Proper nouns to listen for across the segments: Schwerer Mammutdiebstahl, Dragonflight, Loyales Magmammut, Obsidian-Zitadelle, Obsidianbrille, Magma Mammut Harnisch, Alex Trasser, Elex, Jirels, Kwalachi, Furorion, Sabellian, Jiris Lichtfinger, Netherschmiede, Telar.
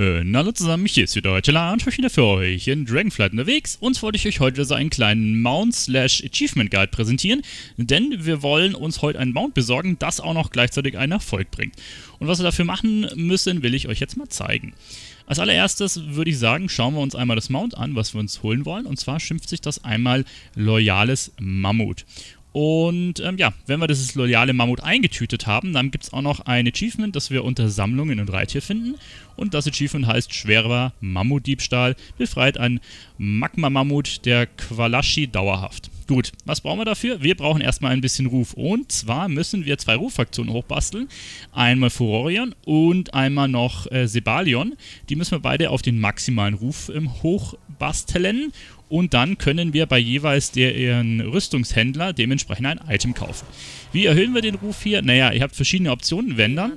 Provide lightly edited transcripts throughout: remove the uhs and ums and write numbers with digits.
Hallo zusammen, hier ist wieder Telar und ich bin wieder für euch in Dragonflight unterwegs. Uns wollte ich euch heute so einen kleinen Mount/Achievement-Guide präsentieren, denn wir wollen uns heute einen Mount besorgen, das auch noch gleichzeitig einen Erfolg bringt. Und was wir dafür machen müssen, will ich euch jetzt mal zeigen. Als allererstes würde ich sagen, schauen wir uns einmal das Mount an, was wir uns holen wollen. Und zwar schimpft sich das einmal Loyales Mammut. Und ja, wenn wir dieses loyale Mammut eingetütet haben, dann gibt es auch noch ein Achievement, das wir unter Sammlungen und Reittier finden. Und das Achievement heißt Schwerer Mammutdiebstahl, befreit ein Magma Mammut der Kwalachi dauerhaft. Gut, was brauchen wir dafür? Wir brauchen erstmal ein bisschen Ruf. Und zwar müssen wir zwei Ruffaktionen hochbasteln. Einmal Furorion und einmal noch Sabellian. Die müssen wir beide auf den maximalen Ruf hochbasteln. Und dann können wir bei jeweils deren Rüstungshändler dementsprechend ein Item kaufen. Wie erhöhen wir den Ruf hier? Naja, ihr habt verschiedene Optionen, wenn dann.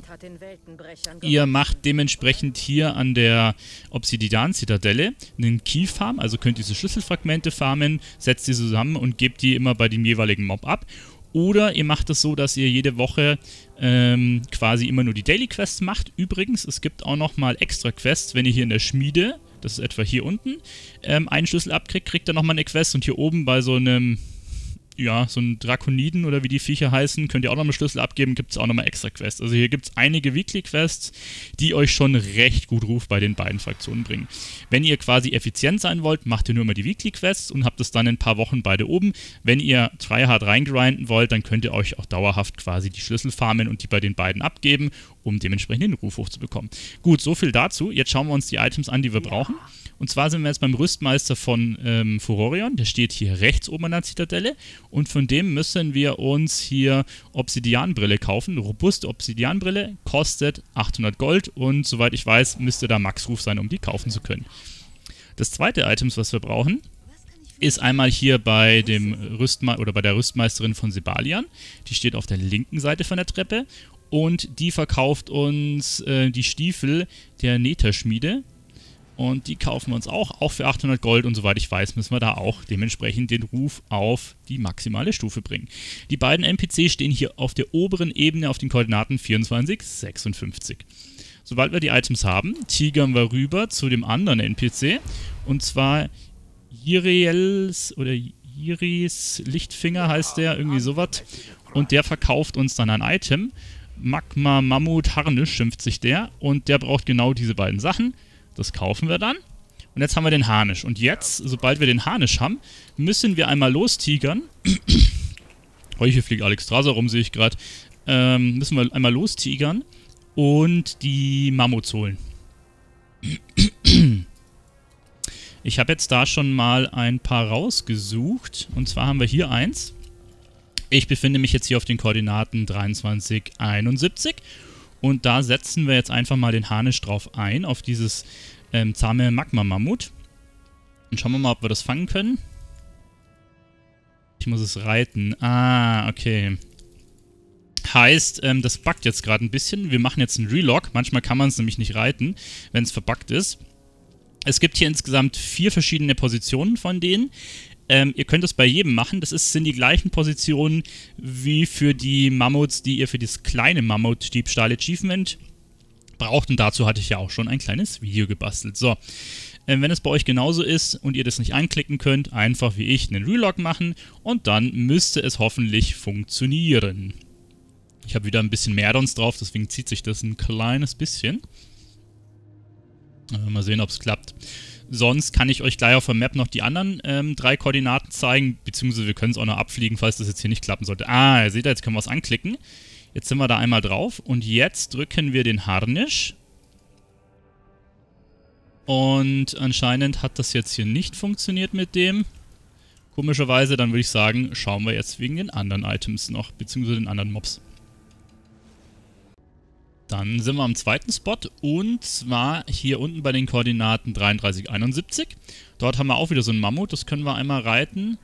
Ihr macht dementsprechend hier an der Obsidian-Zitadelle einen Key-Farm, also könnt diese Schlüsselfragmente farmen, setzt die zusammen und gebt die immer bei dem jeweiligen Mob ab. Oder ihr macht es so, dass ihr jede Woche quasi immer nur die Daily-Quests macht. Übrigens, es gibt auch nochmal extra Quests, wenn ihr hier in der Schmiede, das ist etwa hier unten, einen Schlüssel abkriegt, kriegt er nochmal eine Quest. Und hier oben bei so einem, ja, so einem Drakoniden oder wie die Viecher heißen, könnt ihr auch nochmal einen Schlüssel abgeben, gibt es auch nochmal extra Quests. Also hier gibt es einige Weekly-Quests, die euch schon recht gut Ruf bei den beiden Fraktionen bringen. Wenn ihr quasi effizient sein wollt, macht ihr nur immer die Weekly-Quests und habt es dann in ein paar Wochen beide oben. Wenn ihr tryhard reingrinden wollt, dann könnt ihr euch auch dauerhaft quasi die Schlüssel farmen und die bei den beiden abgeben, um dementsprechend den Ruf hochzubekommen. Gut, so viel dazu. Jetzt schauen wir uns die Items an, die wir brauchen. Und zwar sind wir jetzt beim Rüstmeister von Furorion. Der steht hier rechts oben an der Zitadelle. Und von dem müssen wir uns hier Obsidianbrille kaufen. Eine robuste Obsidianbrille kostet 800 Gold. Und soweit ich weiß, müsste da Max-Ruf sein, um die kaufen zu können. Das zweite Item, was wir brauchen, ist einmal hier bei dem bei der Rüstmeisterin von Sabellian. Die steht auf der linken Seite von der Treppe. Und die verkauft uns die Stiefel der Netherschmiede. Und die kaufen wir uns auch für 800 Gold. Und soweit ich weiß, müssen wir da auch dementsprechend den Ruf auf die maximale Stufe bringen. Die beiden NPCs stehen hier auf der oberen Ebene auf den Koordinaten 24, 56. Sobald wir die Items haben, tigern wir rüber zu dem anderen NPC. Und zwar Jirels oder Jiris Lichtfinger heißt der, irgendwie sowas. Und der verkauft uns dann ein Item. Magma Mammut Harnisch schimpft sich der. Und der braucht genau diese beiden Sachen. Das kaufen wir dann. Und jetzt haben wir den Harnisch. Und jetzt, sobald wir den Harnisch haben, müssen wir einmal lostigern. Hier fliegt Alex Trasser rum, sehe ich gerade. Müssen wir einmal lostigern und die Mammuts holen. Ich habe jetzt da schon mal ein paar rausgesucht. Und zwar haben wir hier eins. Ich befinde mich jetzt hier auf den Koordinaten 23, 71. Und da setzen wir jetzt einfach mal den Harnisch drauf ein, auf dieses zahme Magma-Mammut. Und schauen wir mal, ob wir das fangen können. Ich muss es reiten. Ah, okay. Heißt, das buggt jetzt gerade ein bisschen. Wir machen jetzt einen Relog. Manchmal kann man es nämlich nicht reiten, wenn es verbuggt ist. Es gibt hier insgesamt 4 verschiedene Positionen von denen. Ihr könnt es bei jedem machen. Das sind die gleichen Positionen wie für die Mammuts, die ihr für das kleine Mammut-Diebstahl-Achievement braucht. Und dazu hatte ich ja auch schon ein kleines Video gebastelt. So, wenn es bei euch genauso ist und ihr das nicht anklicken könnt, einfach wie ich einen Relog machen und dann müsste es hoffentlich funktionieren. Ich habe wieder ein bisschen mehr Addons drauf, deswegen zieht sich das ein kleines bisschen. Mal sehen, ob es klappt. Sonst kann ich euch gleich auf der Map noch die anderen 3 Koordinaten zeigen, beziehungsweise wir können es auch noch abfliegen, falls das jetzt hier nicht klappen sollte. Ah, ihr seht, jetzt können wir es anklicken. Jetzt sind wir da einmal drauf und jetzt drücken wir den Harnisch. Und anscheinend hat das jetzt hier nicht funktioniert mit dem. Komischerweise, dann würde ich sagen, schauen wir jetzt wegen den anderen Items noch, beziehungsweise den anderen Mobs. Dann sind wir am zweiten Spot und zwar hier unten bei den Koordinaten 33, 71. Dort haben wir auch wieder so einen Mammut, das können wir einmal reiten.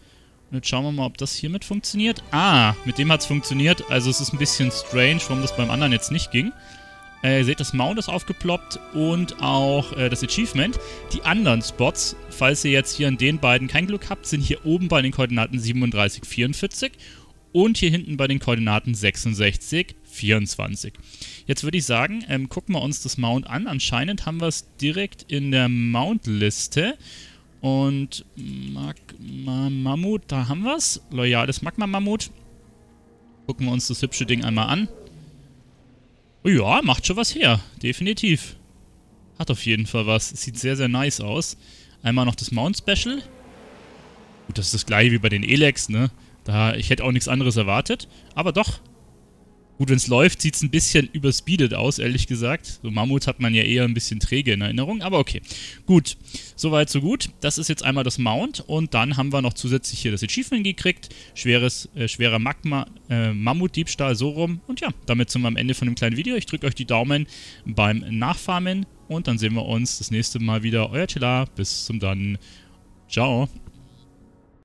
Und jetzt schauen wir mal, ob das hiermit funktioniert. Ah, mit dem hat es funktioniert. Also es ist ein bisschen strange, warum das beim anderen jetzt nicht ging. Ihr seht, das Mount ist aufgeploppt und auch das Achievement. Die anderen Spots, falls ihr jetzt hier an den beiden kein Glück habt, sind hier oben bei den Koordinaten 37, 44. Und hier hinten bei den Koordinaten 66, 24. Jetzt würde ich sagen, gucken wir uns das Mount an. Anscheinend haben wir es direkt in der Mount-Liste. Und Magma Mammut, da haben wir es. Loyales Magma Mammut. Gucken wir uns das hübsche Ding einmal an. Ja, macht schon was her. Definitiv. Hat auf jeden Fall was. Sieht sehr, sehr nice aus. Einmal noch das Mount Special. Gut, das ist das gleiche wie bei den Elex, ne? Da, ich hätte auch nichts anderes erwartet. Aber doch. Gut, wenn es läuft, sieht es ein bisschen überspeedet aus, ehrlich gesagt. So Mammut hat man ja eher ein bisschen träge in Erinnerung, aber okay. Gut, soweit so gut. Das ist jetzt einmal das Mount und dann haben wir noch zusätzlich hier das Achievement gekriegt. Schwerer Magma Mammutdiebstahl, so rum. Und ja, damit sind wir am Ende von dem kleinen Video. Ich drücke euch die Daumen beim Nachfarmen und dann sehen wir uns das nächste Mal wieder. Euer Telar, bis zum dann. Ciao.